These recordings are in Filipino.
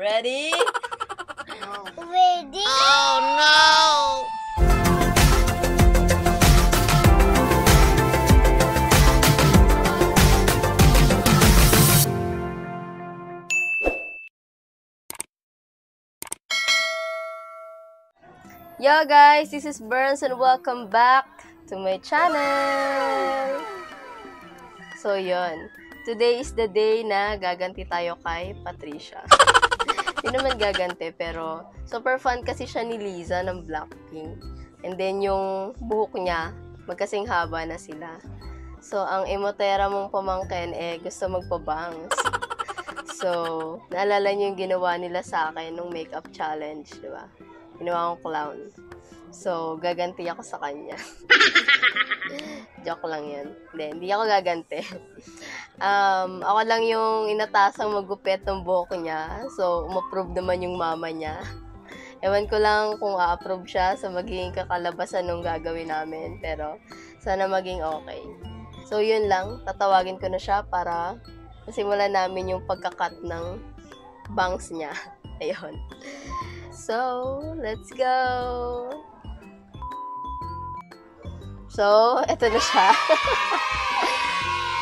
Ready? Ready? Oh no! Yo guys, this is Berns and welcome back to my channel! So yun, today is the day na gaganti tayo kay Patricia. Hindi naman gaganti pero super fun kasi siya ni Lisa ng Blackpink. And then yung buhok niya, magkasing haba na sila. So ang emotera mong pamangkin eh gusto magpabangs. So naalala niyo yung ginawa nila sa akin nung makeup challenge, di ba? Ginawa akong clown. So, gaganti ako sa kanya. Joke lang yun. Hindi ako gaganti. Ako lang yung inatasang magupit ng buhok niya. So, umaprove naman yung mama niya. Ewan ko lang kung a-approve siya sa magiging kakalabasan nung gagawin namin. Pero, sana maging okay. So, yun lang. Tatawagin ko na siya para masimulan namin yung pagkakat ng bangs niya. Ayun. So, let's go! So, eto na siya.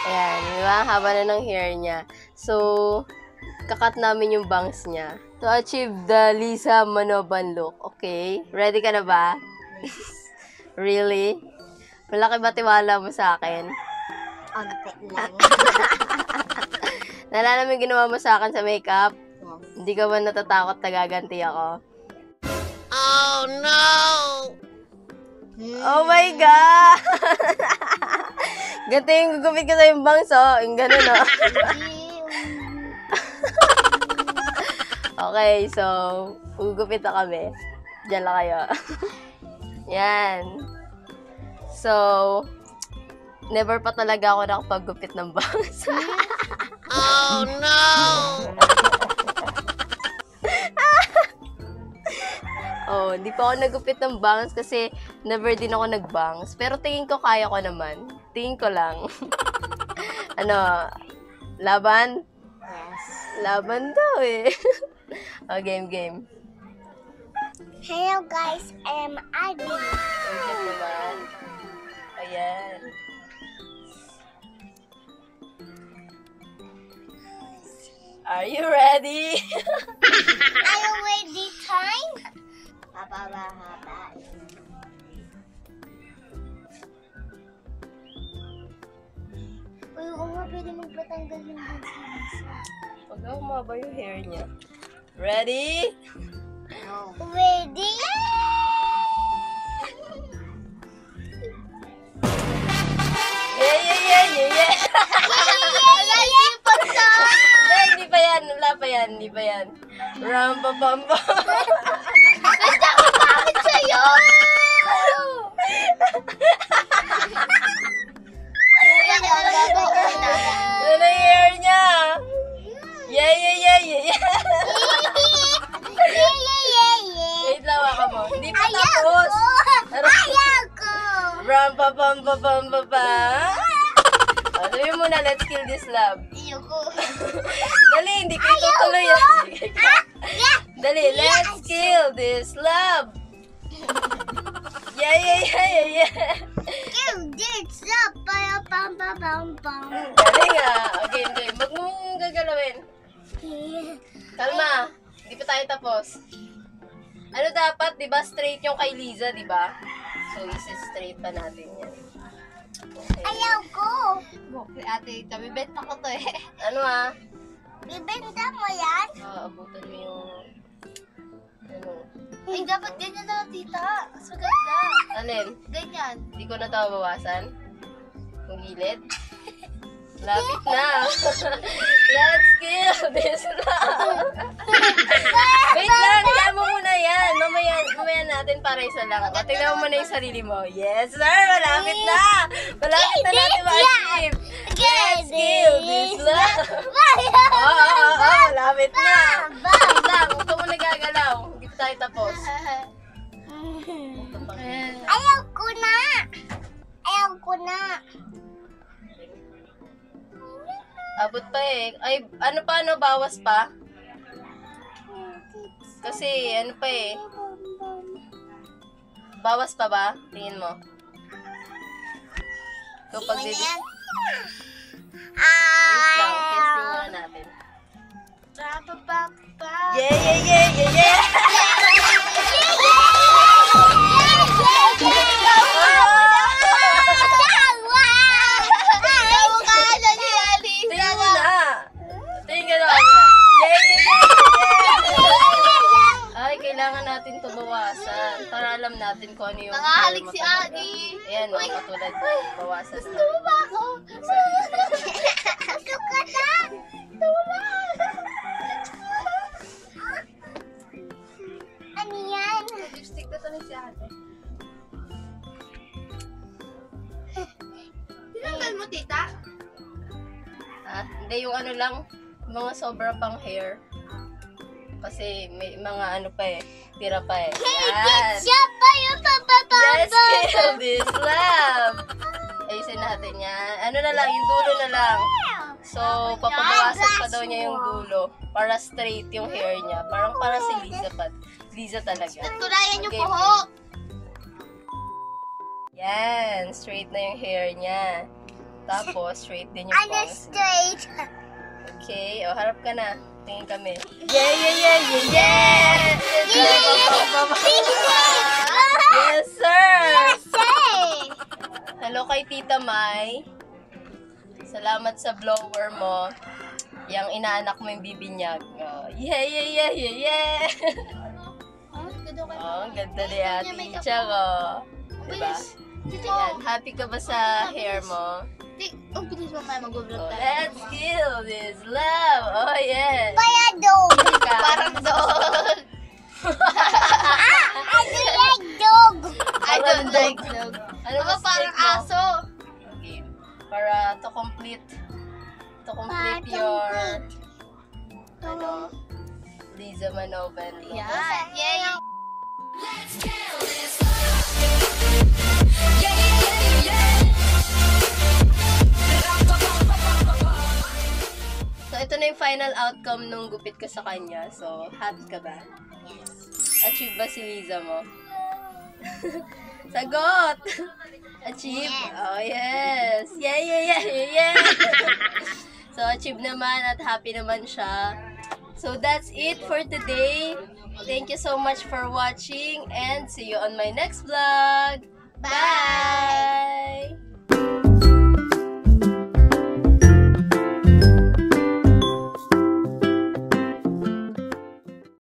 Ayan, diba? Haba na ng hair niya. So, kakat namin yung bangs niya to achieve the Lisa Manoban look. Okay? Ready ka na ba? Really? Malaki ba tiwala mo sa akin? Onti lang. Nalala mo yung ginawa mo sa akin sa makeup? Hindi ka ba natatakot na gaganti ako? Oh, no! Oh, my God! Ganti yung gugupit ko sa yung bangso. Yung gano'n, no? Okay, so, gugupit na kami. Diyan na kayo. Yan. So, never pa talaga ako nakapaggupit ng bangso. Oh, no! Oh, hindi pa ako nagupit ng bangs kasi never din ako nagbangs. Pero tingin ko kaya ko naman. Tingin ko lang. Ano, laban? Yes. Laban daw eh. Oh, game, game. Hello guys, I am Adi. Thank you naman. Ayan. Are you ready? Are you ready time? Haba. Uy, kung nga pwede magpatanggal yung pag ako maba yung hair niya. Ready? No. Ready? Yeah! Wala, hindi pa yan. Ram-pa-pam-pam. Let's kill this love. Ayoko. Dali, hindi ko itutuloy yan. Dali, let's kill this love. Yeah. Kill this love. Pam. Dali nga. Okay. Huwag mong gagalawin. Kalma. Hindi pa tayo tapos. Ano dapat, diba straight yung kay Lisa, diba? So, isi-straight pa natin yan. Okay. Ayaw ko! Okay, ate, bibenta ko to eh. Ano ah? Bibenta mo yan? Oo, abutan mo yung... Ano? Ay, dapat ganyan na, tita. Mas maganda. Anin? Ganyan. Hindi ko na tawabawasan. Kung gilid. Lapit na! Let's kill this love! Wait lang! Tignan mo muna yan! Mamaya natin para isa lang. O, tignan mo muna yung sarili mo. Yes, sir! Malapit na! Malapit na natin ma-achieve! Let's kill this love! Oo, malapit na! Malapit na! Huwag ka mo nagagalaw. Hindi pa tayo tapos. Ayaw ko na! Abot pa eh. Ay, ano pa? Bawas pa? Kasi ano pa eh. Bawas pa ba? Tingin mo. So pag baby. Test mo na natin. Yeah, yeah, yeah, yeah, yeah. Natin ito bawasan para alam natin kung ano yung nangahalik si Adi. Ayan o, katulad bawasan. Gusto mo ba ako? Gusto ka na! Ano yan? Lipstick na ito na si Adi. Tinanggal mo, tita? Hindi, yung ano lang, mga sobra pang hair. Kasi may mga ano pa eh, tira pa eh. Yes! Let's kill this love! Ayusin natin yan. Ano na lang, yung dulo na lang. So, papabawasan pa daw niya yung dulo para straight yung hair niya. Parang para si Lisa pa. Lisa talaga. Tutulayan yung buhok! Yan, straight na yung hair niya. Tapos, straight din yung pose. Ano straight? Okay, o harap ka na. Tingin kami. Yeah, yeah, yeah, yeah, yeah! Yes, sir! Hello kay Tita Mai. Salamat sa blower mo. Yang inaanak mo yung bibinyag. Yeah, yeah, yeah, yeah, yeah! Oh, ang ganda ni Ate Ticha ko. Diba? Happy ka ba sa hair mo? Ang bilis mo kaya mag-vlog tayo. Let's kill this love! Oh, yes! Kaya dog! Parang dog! I like dog! I don't like dog. Ano ba parang aso? Okay. Para to complete your... Ano? Lisa Manoban. Yeah! Yeah! Let's kill this love! Yeah! Yeah! Yeah! So, ito na yung final outcome nung gupit ko sa kanya. So, happy ka ba? Yes. Achieve ba si Lisa mo? Sagot! Achieve? Yes. Oh, yes! Yeah, yeah, yeah, yeah, yeah! So, achieve naman at happy naman siya. So, that's it for today. Thank you so much for watching and see you on my next vlog. Bye! Bye!